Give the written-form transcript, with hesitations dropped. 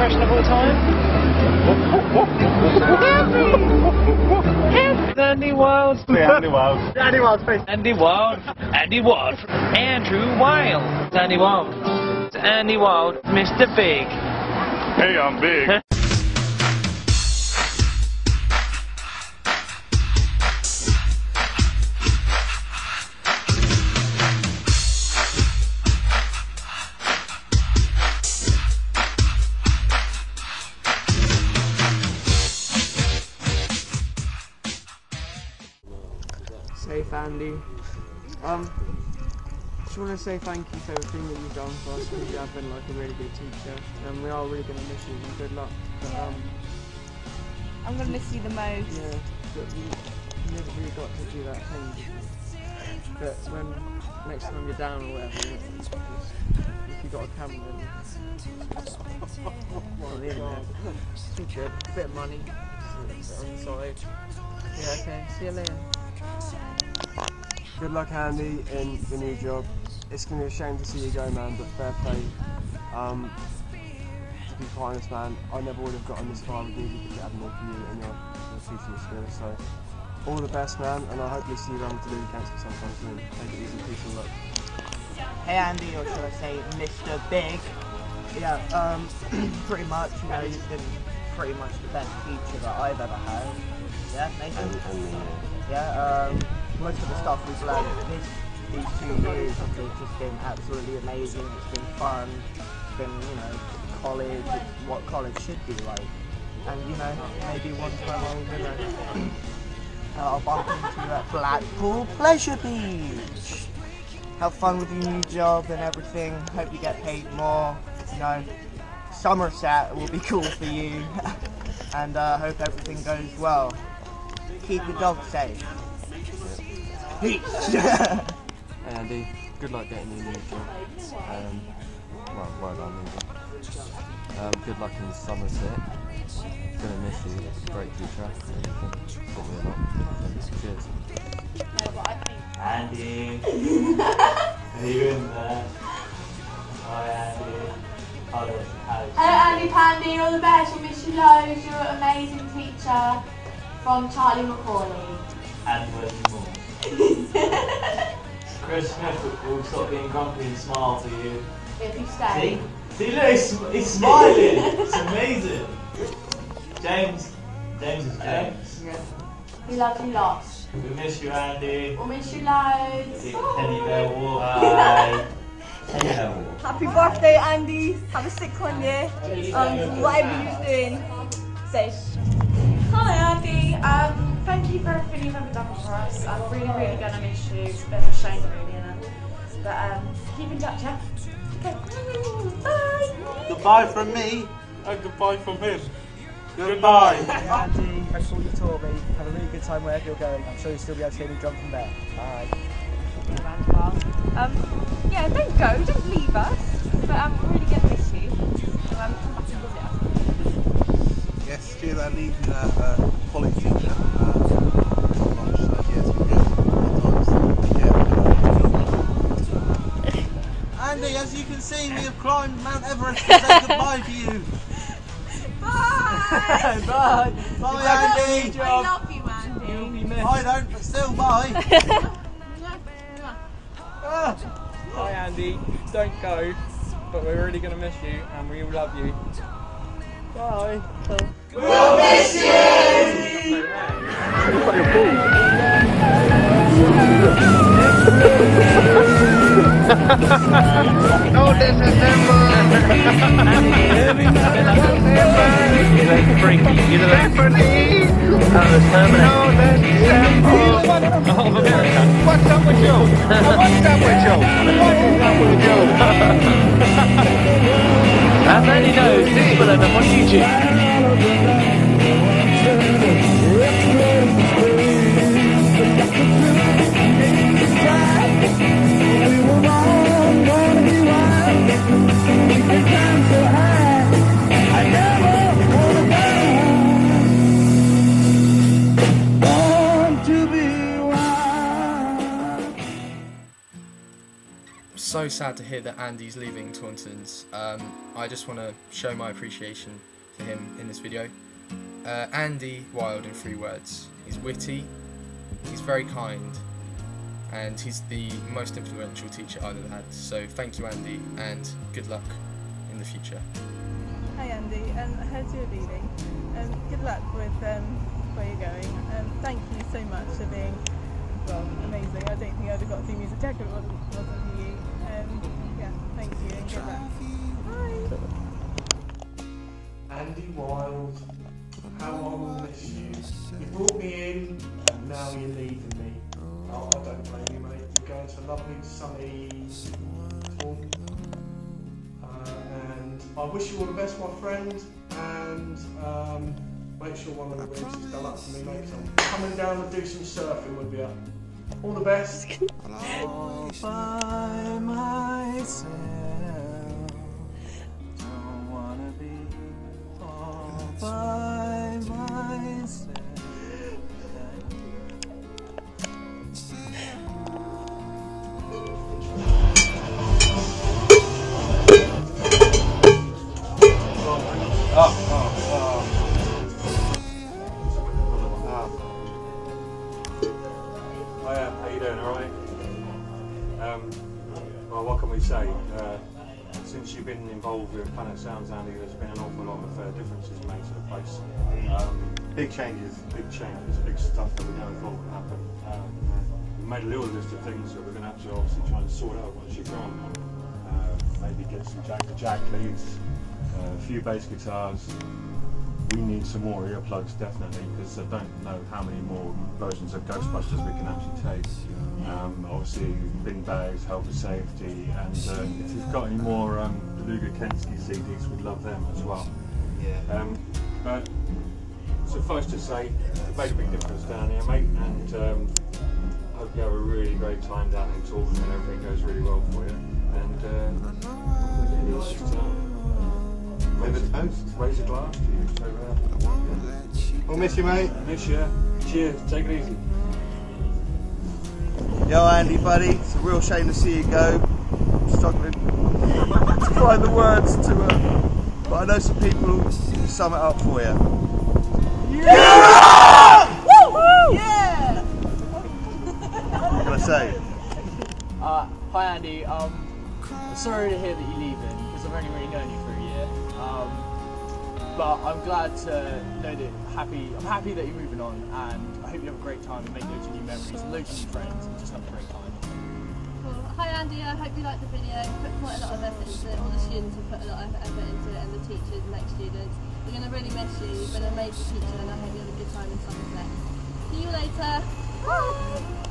impressionable time. Andy Wild. Andy Wild. Andy Wild, please. Andy Wild. Andy Wild. Andrew Wild. Andy Wild. Andy Wild. Mr. Big. Hey, I'm big. Safe Andy. Just want to say thank you for everything that you've done for us, because you have been like a really good teacher and we are really going to miss you and good luck. But, yeah. I'm going to miss you the most. Yeah, but you never really got to do that thing. But when next time you're down or whatever, if you've got a camera then it's good. A bit of money. Just a bit on the side. Yeah, okay. See you later. Good luck Andy in the new job. It's going to be a shame to see you go, man, but fair play. To be quite honest, man, I never would have gotten this far with you if you had more from you and your teaching skills. So all the best, man, and I hope you see you around to do cancer sometime soon. Take it easy, peace and luck. Hey Andy, or should I say Mr. Big. Yeah, pretty much, you know, he's been pretty much the best teacher that I've ever had. Yeah, Nathan? Yeah, most of the stuff we've learned these 2 years have just been absolutely amazing. It's been fun. It's been, you know, college. It's what college should be like. And, you know, maybe one time I'll bump into you at Blackpool Pleasure Beach. Have fun with your new job and everything. Hope you get paid more. You know, Somerset will be cool for you. And hope everything goes well. Keep your dog safe. Hey Andy, good luck getting your new job. Well done, Andy. Good luck in Somerset. Gonna miss you. Great teacher. Cheers. Andy, are you in there? Hi Andy. Hello Andy Pandy, you're the best. We miss you loads. You're an amazing teacher from Charlie McCauley. And there's more. Chris Smith will stop being grumpy and smile to you. If you stay. See, look, he's smiling. It's amazing. James is James. Yeah. We love you lots. We miss you, Andy. We'll miss you loads. Teddy bear walk. Bye. Happy birthday, Andy. Have a sick one, yeah. Whatever you're doing, safe. Hi, Andy. Thank you for everything you've ever done for us. I'm really, really going to miss you. It's a bit of a shame, really, isn't it? But keep in touch, yeah? Okay. Bye! Goodbye from me, and goodbye from him. Goodbye! Andy, I saw you tour me. Have a really good time wherever you're going. I'm sure you'll still be able to hear me drum from there. Bye. Yeah, don't go, don't leave us. But I'm really going to miss you. Come back and visit us. Yes, cheers, Andy. You're a college teacher. As you can see, we have climbed Mount Everest to say goodbye to you. Bye! Bye! Bye, Andy! I love you, Andy. You'll be missed. I don't, but still, bye! Hi, Andy. Don't go, but we're really going to miss you and we love you. Bye! We'll miss you! No What's up with you? What's up with you? What's up with you? I barely know people and I'm on YouTube. so sad to hear that Andy's leaving Tauntons. I just want to show my appreciation for him in this video. Andy Wild in 3 words. He's witty, he's very kind, and he's the most influential teacher I've ever had. So thank you, Andy, and good luck in the future. Hi Andy, I heard you're leaving. Good luck with where you're going. Thank you so much for being, well, amazing. I don't think I'd have got to music tech if it wasn't for you. Yeah, thank you and good luck. Bye! Andy Wild, how I will miss you. You brought me in and now you're leaving me. Oh, I don't blame you, mate. You're going to lovely sunny Tauntons. And I wish you all the best, my friend, and make sure one of the rooms is done up for me, mate, 'cause I'm coming down and do some surfing with you. All the best. All by myself, don't wanna be all by myself. Well, what can we say? Since you've been involved with Planet Sounds, Andy, there's been an awful lot of differences made to the place. Big changes, big stuff that we know is going to happen. We've made a little list of things that we're going to have to obviously try and sort out once you're gone. Maybe get some jack-to-jack leads, a few bass guitars. We need some more earplugs, definitely, because I don't know how many more versions of Ghostbusters we can actually take. Obviously, bin bags, health and safety, and if you've got any more Luger Kensky CDs, we'd love them as well. But suffice to say, it made a big difference down here, mate, and I hope you have a really great time down in Tauntons and everything goes really well for you. And raise a glass to you. So, yeah. We'll miss you, mate. Miss you. Cheers. Take it easy. Yo, Andy, buddy. It's a real shame to see you go. I'm struggling to find the words to it, but I know some people who sum it up for you. Yeah! Woo! Yeah! What can I say? Hi, Andy. I'm sorry to hear that you're leaving because I've only really known you for a year. But I'm glad to know that I'm happy that you're moving on, and I hope you have a great time and make loads of new memories, loads of new friends, and just have a great time. Cool. Hi Andy, I hope you liked the video. Put quite a lot of effort into it. All the students have put a lot of effort into it, and the teachers and ex-students. We're going to really miss you. You've been an amazing teacher, and I hope you have a good time in Somerset. See you later. Bye.